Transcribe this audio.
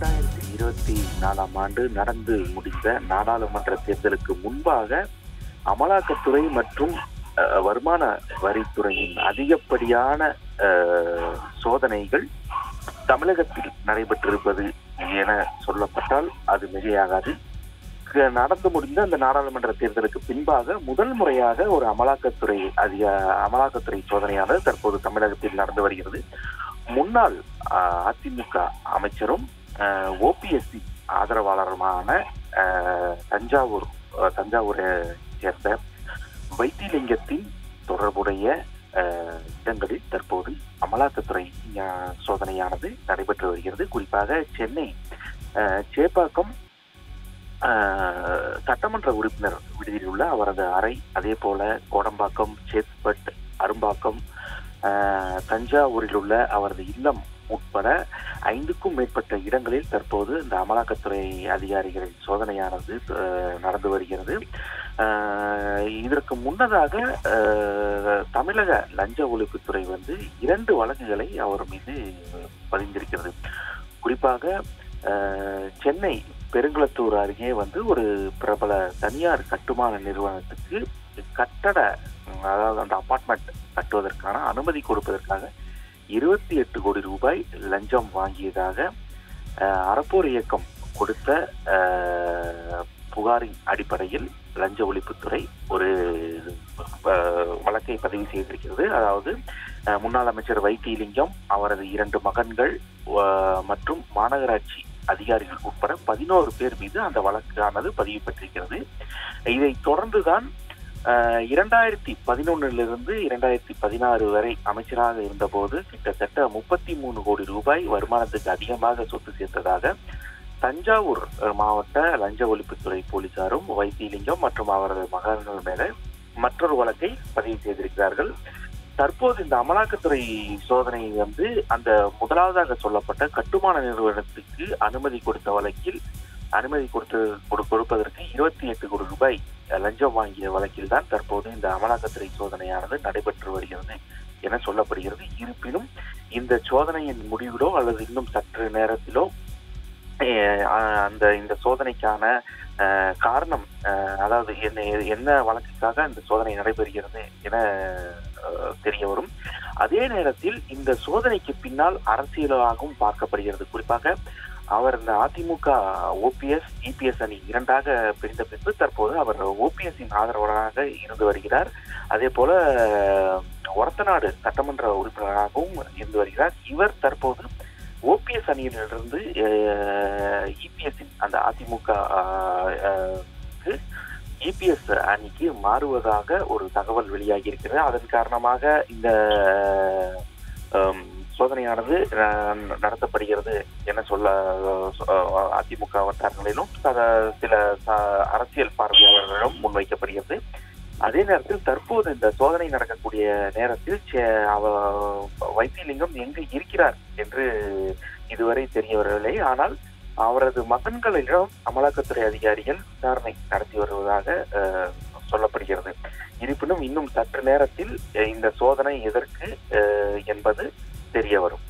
2024 நடந்து முடிந்த நாடாளுமன்ற தேர்தலுக்கு முன்பாக அமலாக்கத்துறை மற்றும் வருமான வரித்துறையின் அதிகப்படியான சோதனைகள் தமிழகத்தில் நடைபெற்றிருப்பது என சொல்லப்பட்டால் அது மிகையாகாது. நடந்து முடிந்த அந்த நாடாளுமன்ற தேர்தலுக்கு பின்பாக முதல் முறையாக ஒரு அமலாக்கத்துறை சோதனையானது தற்போது தமிழகத்தில் நடந்து வருகிறது. முன்னாள் அதிமுக அமைச்சரும் ஓபிஎஸ்சி ஆதரவாளருமான தஞ்சாவூரை சேர்ந்த வைத்திலிங்கத்தின் தொடர்புடைய இடங்களில் தற்போது அமலாக்கத்துறை சோதனையானது நடைபெற்று வருகிறது. குறிப்பாக சென்னை சேப்பாக்கம் சட்டமன்ற உறுப்பினர் விடுதியில் உள்ள அவரது அறை, அதே போல கோடம்பாக்கம், சேத்பட், அரும்பாக்கம், தஞ்சாவூரில் உள்ள அவரது இல்லம் உட்பட 5க்கும் மேற்பட்ட இடங்களில் தற்போது இந்த அமலாக்கத்துறை அதிகாரிகளின் சோதனையானது நடந்து வருகிறது. இதற்கு முன்னதாக தமிழக லஞ்ச ஒழிப்புத்துறை 2 வழக்குகளை அவர் மீது பதிந்திருக்கிறது. குறிப்பாக சென்னை பெருங்களத்தூர் அருகே ஒரு பிரபல தனியார் கட்டுமான நிறுவனத்துக்கு கட்டட, அதாவது அந்த அபார்ட்மெண்ட் கட்டுவதற்கான அனுமதி கொடுப்பதற்காக 28 கோடி ரூபாய் லஞ்சம் வாங்கியதாக அறப்போர் இயக்கம் கொடுத்த புகாரின் அடிப்படையில் லஞ்ச ஒழிப்புத்துறை ஒரு வழக்கை பதிவு செய்திருக்கிறது. அதாவது முன்னாள் அமைச்சர் வைத்திலிங்கம், அவரது 2 மகன்கள் மற்றும் மாநகராட்சி அதிகாரிகள் உட்பட 14 பேர் மீது அந்த வழக்கானது பதிவு பெற்றிருக்கிறது. இதை தொடர்ந்துதான் 2011லிருந்து 2016 வரை அமைச்சராக இருந்தபோது கிட்டத்தட்ட 33 கோடி ரூபாய் வருமானத்துக்கு அதிகமாக சொத்து சேர்த்ததாக தஞ்சாவூர் மாவட்ட லஞ்ச ஒழிப்புத்துறை போலீசாரும் வைத்திலிங்கம் மற்றும் அவரது மகன்கள் மேல மற்றொரு வழக்கை பதிவு செய்திருக்கிறார்கள். தற்போது இந்த அமலாக்கத்துறை சோதனை அந்த முதலாவதாக சொல்லப்பட்ட கட்டுமான நிறுவனத்துக்கு அனுமதி கொடுத்த வழக்கில் கொடுப்பதற்கு 28 கோடி ரூபாய் லஞ்சம் வாங்கிய வழக்கில் தான் தற்போது இந்த அமலாக்கத்துறை சோதனையானது நடைபெற்று வருகிறது என சொல்லப்படுகிறது. இருப்பினும் இந்த சோதனையின் முடிவிலோ அல்லது இன்னும் சற்று நேரத்திலோ இந்த சோதனைக்கான காரணம், அதாவது என்ன வழக்குக்காக இந்த சோதனை நடைபெறுகிறது என தெரிய வரும். அதே நேரத்தில் இந்த சோதனைக்கு பின்னால் அரசியலாகவும் பார்க்கப்படுகிறது. குறிப்பாக அவர் இந்த அதிமுக ஓபிஎஸ் இபிஎஸ் அணி இரண்டாக பிரிந்த பின்பு தற்போது அவர் ஓபிஎஸ்இன் ஆதரவாளராக இருந்து வருகிறார். அதே போல ஒரத்தநாடு சட்டமன்ற உறுப்பினராகவும் இருந்து வருகிறார். இவர் தற்போது ஓபிஎஸ் அணியிலிருந்து இபிஎஸ்இன் அந்த அதிமுக இபிஎஸ் அணிக்கு மாறுவதாக ஒரு தகவல் வெளியாகி இருக்கிறது. அதன் காரணமாக இந்த சோதனையானது நடத்தப்படுகிறது என சொல்ல அதிமுக வட்டாரங்களிலும் சில அரசியல் பார்வையாளர்களிடம் முன்வைக்கப்படுகிறது. அதே நேரத்தில் தற்போது இந்த சோதனை நடக்கக்கூடிய நேரத்தில் வைத்திலிங்கம் எங்கு இருக்கிறார் என்று இதுவரை தெரிய வரவில்லை. ஆனால் அவரது மகன்களிடம் அமலாக்கத்துறை அதிகாரிகள் விசாரணை நடத்தி வருவதாக சொல்லப்படுகிறது. இருப்பினும் இன்னும் சற்று நேரத்தில் இந்த சோதனை எதற்கு என்பது தெரிய வரும்.